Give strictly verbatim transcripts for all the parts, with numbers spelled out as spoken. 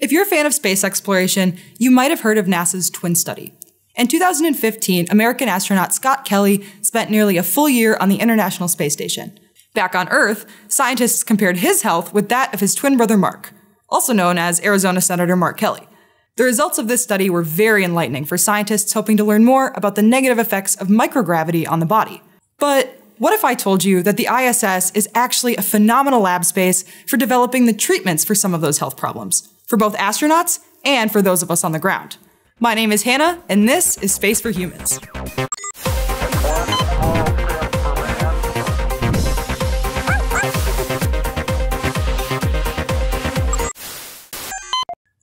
If you're a fan of space exploration, you might have heard of NASA's twin study. In two thousand fifteen, American astronaut Scott Kelly spent nearly a full year on the International Space Station. Back on Earth, scientists compared his health with that of his twin brother Mark, also known as Arizona Senator Mark Kelly. The results of this study were very enlightening for scientists hoping to learn more about the negative effects of microgravity on the body. But what if I told you that the I S S is actually a phenomenal lab space for developing the treatments for some of those health problems, for both astronauts and for those of us on the ground? My name is Hannah, and this is Space for Humans.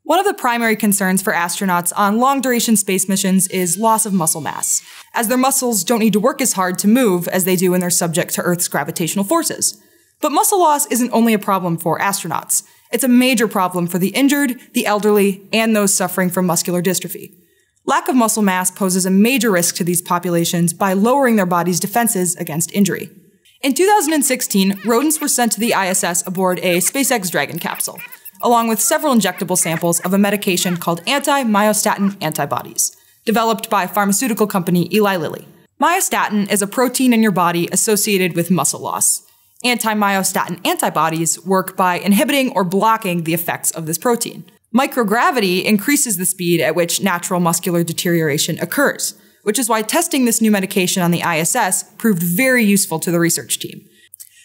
One of the primary concerns for astronauts on long-duration space missions is loss of muscle mass, as their muscles don't need to work as hard to move as they do when they're subject to Earth's gravitational forces. But muscle loss isn't only a problem for astronauts. It's a major problem for the injured, the elderly, and those suffering from muscular dystrophy. Lack of muscle mass poses a major risk to these populations by lowering their body's defenses against injury. In two thousand sixteen, rodents were sent to the I S S aboard a SpaceX Dragon capsule, along with several injectable samples of a medication called anti-myostatin antibodies, developed by pharmaceutical company Eli Lilly. Myostatin is a protein in your body associated with muscle loss. Anti-myostatin antibodies work by inhibiting or blocking the effects of this protein. Microgravity increases the speed at which natural muscular deterioration occurs, which is why testing this new medication on the I S S proved very useful to the research team.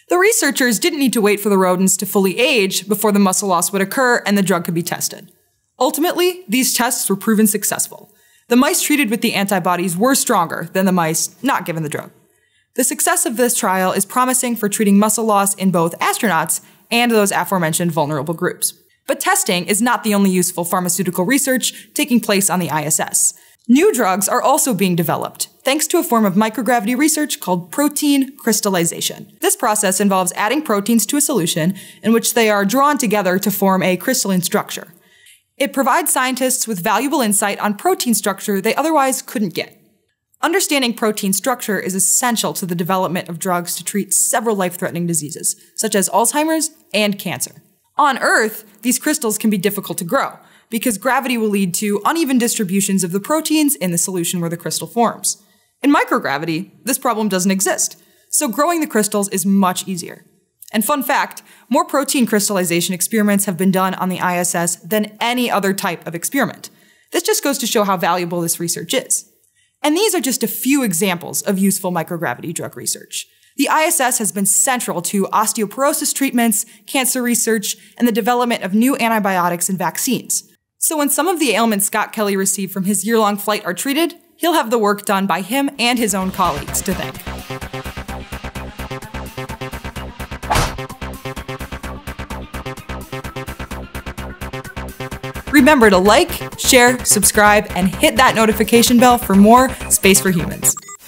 The researchers didn't need to wait for the rodents to fully age before the muscle loss would occur and the drug could be tested. Ultimately, these tests were proven successful. The mice treated with the antibodies were stronger than the mice not given the drug. The success of this trial is promising for treating muscle loss in both astronauts and those aforementioned vulnerable groups. But testing is not the only useful pharmaceutical research taking place on the I S S. New drugs are also being developed, thanks to a form of microgravity research called protein crystallization. This process involves adding proteins to a solution in which they are drawn together to form a crystalline structure. It provides scientists with valuable insight on protein structure they otherwise couldn't get. Understanding protein structure is essential to the development of drugs to treat several life-threatening diseases, such as Alzheimer's and cancer. On Earth, these crystals can be difficult to grow, because gravity will lead to uneven distributions of the proteins in the solution where the crystal forms. In microgravity, this problem doesn't exist, so growing the crystals is much easier. And fun fact, more protein crystallization experiments have been done on the I S S than any other type of experiment. This just goes to show how valuable this research is. And these are just a few examples of useful microgravity drug research. The I S S has been central to osteoporosis treatments, cancer research, and the development of new antibiotics and vaccines. So when some of the ailments Scott Kelly received from his year-long flight are treated, he'll have the work done by him and his own colleagues to thank. Remember to like, share, subscribe, and hit that notification bell for more Space for Humans.